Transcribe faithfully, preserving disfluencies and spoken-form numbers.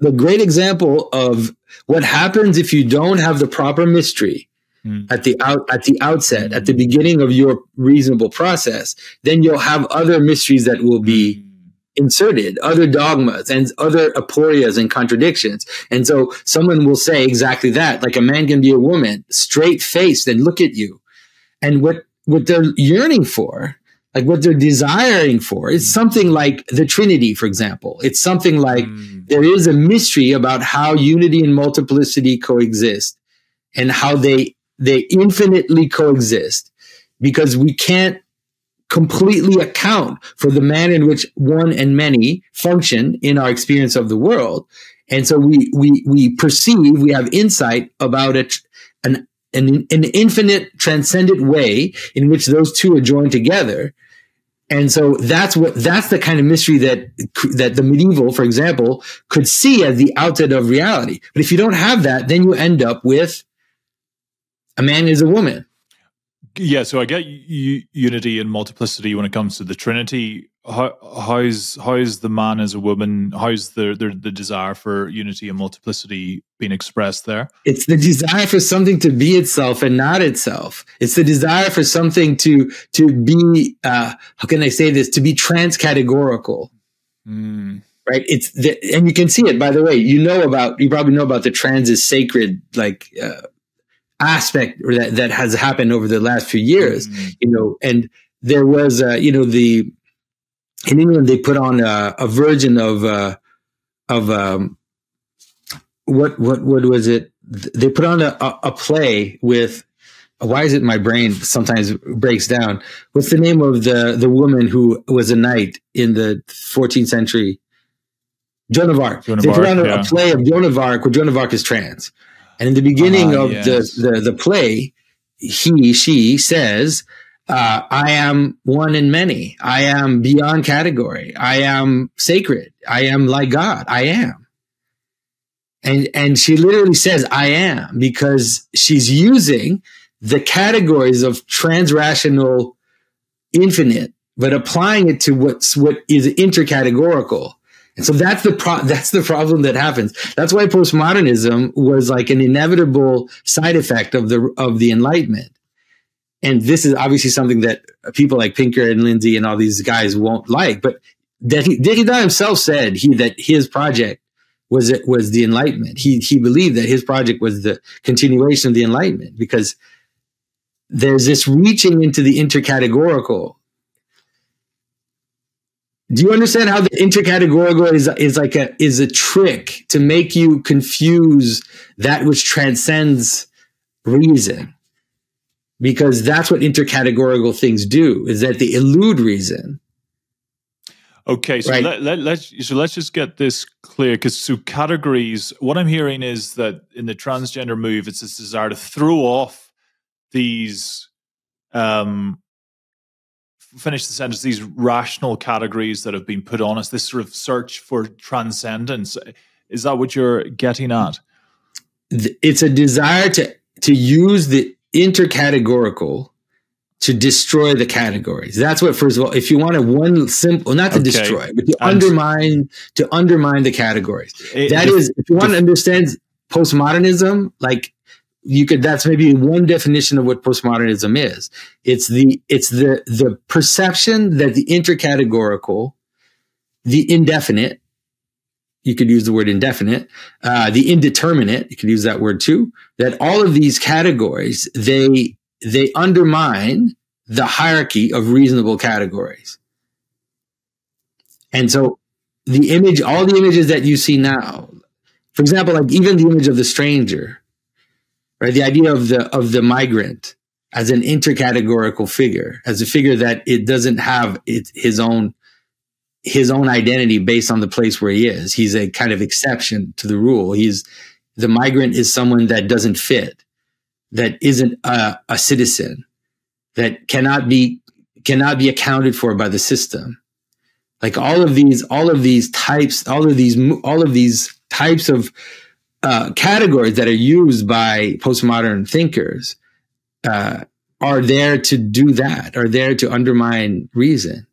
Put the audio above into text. the great example of what happens if you don't have the proper mystery mm. at the out at the outset, at the beginning of your reasonable process. Then you'll have other mysteries that will be inserted, other dogmas and other aporias and contradictions. And so someone will say exactly that, like a man can be a woman, straight faced, and look at you. And what what they're yearning for, like what they're desiring for, is something like the Trinity, for example. It's something like mm. there is a mystery about how unity and multiplicity coexist and how they they infinitely coexist, because we can't completely account for the manner in which one and many function in our experience of the world. And so we we we perceive, we have insight about a, an An, an infinite, transcendent way in which those two are joined together. And so that's what that's the kind of mystery that that the medieval, for example, could see as the outset of reality. But if you don't have that, then you end up with a man is a woman. Yeah, so I get unity and multiplicity when it comes to the Trinity. How, how's how's the man as a woman? How's the, the the desire for unity and multiplicity being expressed there? It's the desire for something to be itself and not itself. It's the desire for something to to be uh, how can I say this? To be trans-categorical, mm. right? It's the, and you can see it, by the way. You know about you probably know about the trans is sacred, like. Uh, aspect that, that has happened over the last few years, mm-hmm. you know, and there was, uh, you know, the, in England, they put on a, a version of, uh, of, um, what, what, what was it? They put on a, a play with, why is it my brain sometimes breaks down? What's the name of the, the woman who was a knight in the fourteenth century? Joan of Arc. Joan of Arc, they put on a, yeah. a play of Joan of Arc, where Joan of Arc is trans. And in the beginning uh, of yes. the, the, the play, he, she says, uh, I am one in many. I am beyond category. I am sacred. I am like God. I am. And, and she literally says, I am, because she's using the categories of transrational infinite, but applying it to what's, what is intercategorical. And so that's the pro that's the problem that happens. That's why postmodernism was like an inevitable side effect of the of the Enlightenment. And this is obviously something that people like Pinker and Lindsay and all these guys won't like. But that he, Derrida himself said he that his project was it was the Enlightenment. He he believed that his project was the continuation of the Enlightenment, because there's this reaching into the intercategorical. Do you understand how the intercategorical is, is like a, is a trick to make you confuse that which transcends reason? Because that's what intercategorical things do, is that they elude reason. Okay. So, right? let, let, let's, so let's just get this clear. Cause so categories, what I'm hearing is that in the transgender move, it's this desire to throw off these, um, finish the sentence, these rational categories that have been put on us, this sort of search for transcendence. Is that what you're getting at? It's a desire to, to use the intercategorical to destroy the categories. That's what, first of all, if you want to one simple, not to okay. destroy, but to and undermine, to undermine the categories. It, that is, if you want to understand postmodernism, like, you could, that's maybe one definition of what postmodernism is. It's the, it's the, the perception that the intercategorical, the indefinite, you could use the word indefinite, uh, the indeterminate, you could use that word too, that all of these categories, they, they undermine the hierarchy of reasonable categories. And so the image, all the images that you see now, for example, like even the image of the stranger, right, the idea of the of the migrant as an intercategorical figure, as a figure that it doesn't have it, his own his own identity based on the place where he is. He's a kind of exception to the rule. He's the migrant is someone that doesn't fit, that isn't a, a citizen, that cannot be cannot be accounted for by the system. Like all of these, all of these types, all of these, all of these types of Uh, categories that are used by postmodern thinkers uh, are there to do that, are there to undermine reason.